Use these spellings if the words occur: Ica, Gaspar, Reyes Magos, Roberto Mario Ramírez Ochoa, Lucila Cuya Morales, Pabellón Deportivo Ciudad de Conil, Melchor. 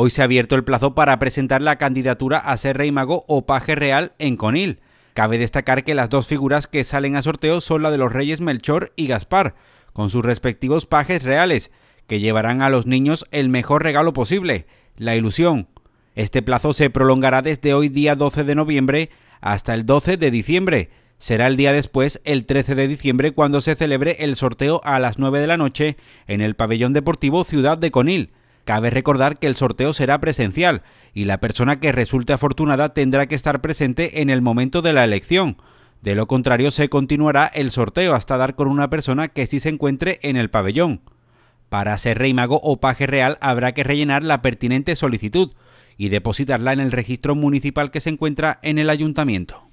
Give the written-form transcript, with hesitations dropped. Hoy se ha abierto el plazo para presentar la candidatura a ser rey mago o paje real en Conil. Cabe destacar que las dos figuras que salen a sorteo son la de los reyes Melchor y Gaspar, con sus respectivos pajes reales, que llevarán a los niños el mejor regalo posible, la ilusión. Este plazo se prolongará desde hoy día 12 de noviembre hasta el 12 de diciembre. Será el día después, el 13 de diciembre, cuando se celebre el sorteo a las 9 de la noche en el Pabellón Deportivo Ciudad de Conil. Cabe recordar que el sorteo será presencial y la persona que resulte afortunada tendrá que estar presente en el momento de la elección. De lo contrario, se continuará el sorteo hasta dar con una persona que sí se encuentre en el pabellón. Para ser rey mago o paje real habrá que rellenar la pertinente solicitud y depositarla en el registro municipal que se encuentra en el ayuntamiento.